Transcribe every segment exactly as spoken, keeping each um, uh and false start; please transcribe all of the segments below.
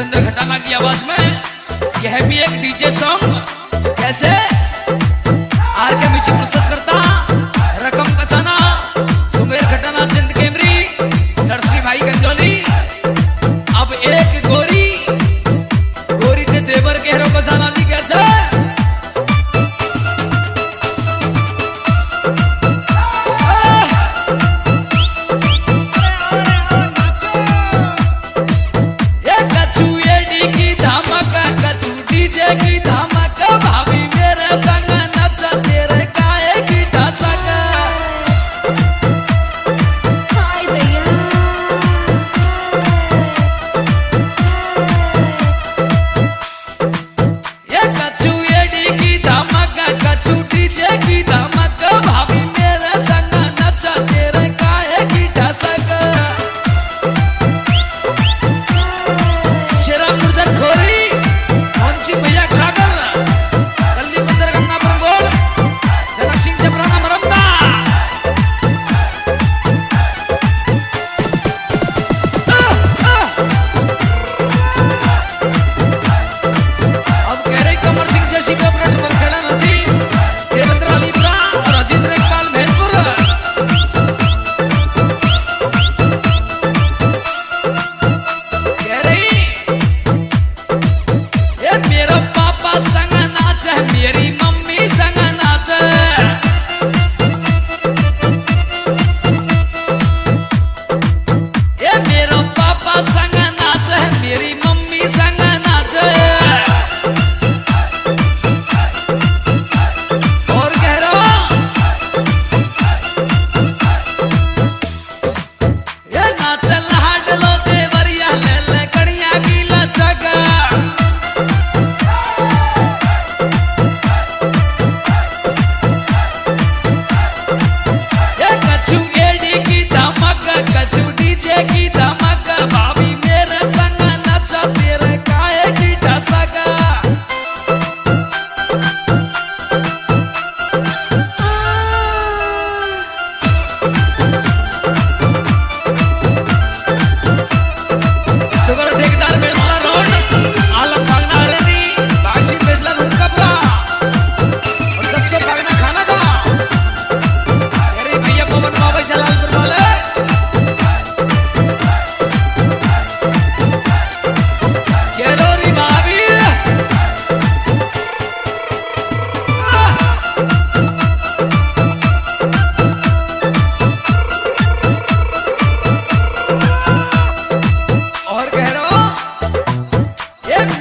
भूपेंद्र खटाना की आवाज में यह भी एक डीजे सॉन्ग कैसे आर के बीच प्रस्तुत करता रकम बचाना सुमेर खटाना जिंद कैमरी नरसी भाई गंजोली। अब एक गोरी गोरी के देवर गहरों को जाना ली कैसे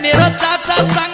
मेरा चाचा